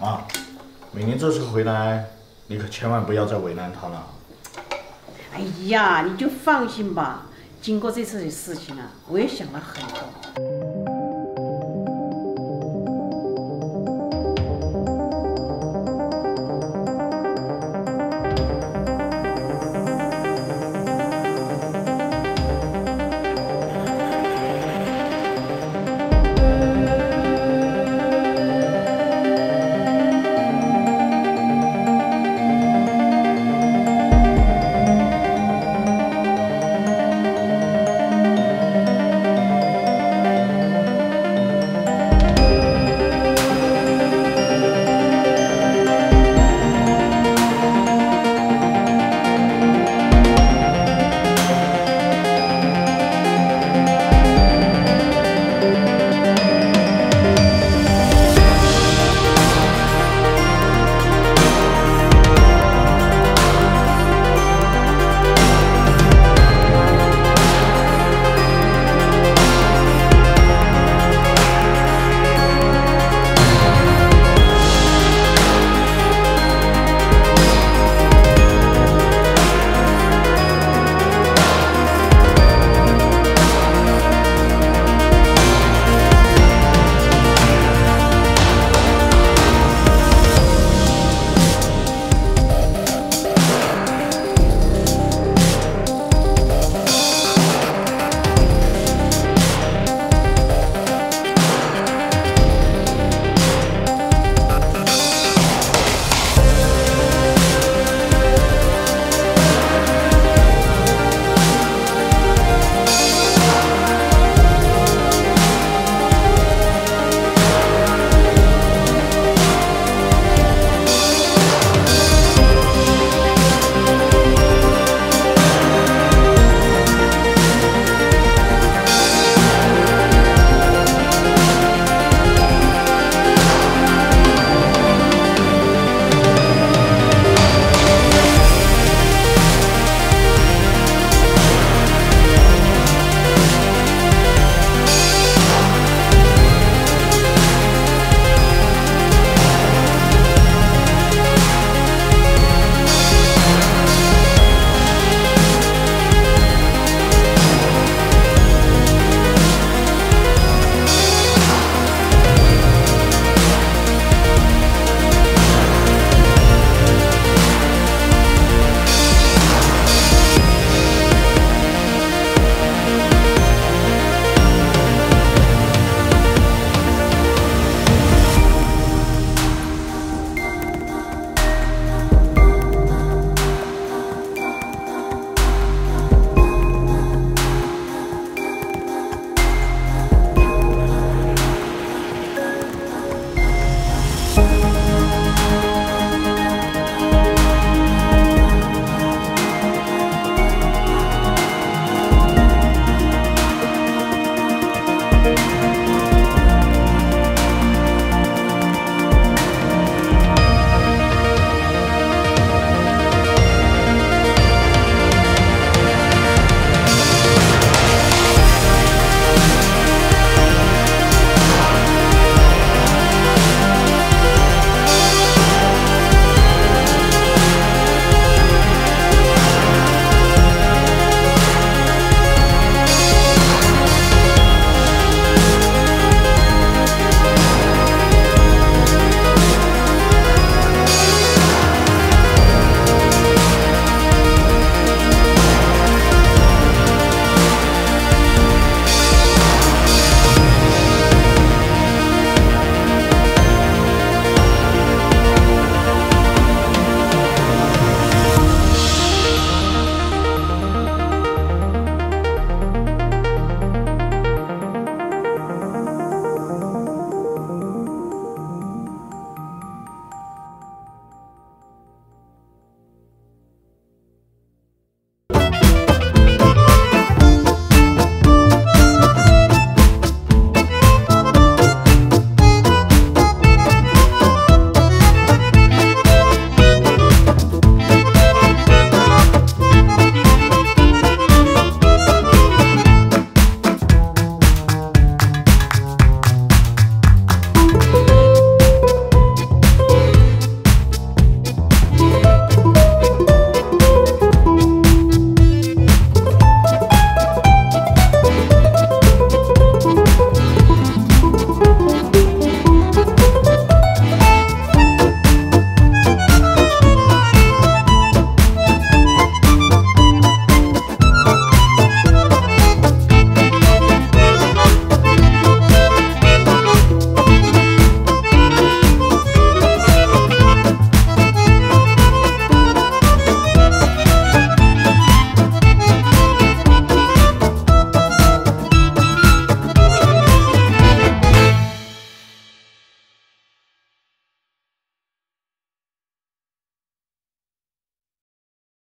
啊！美玲这次回来，你可千万不要再为难她了。哎呀，你就放心吧。经过这次的事情啊，我也想了很多。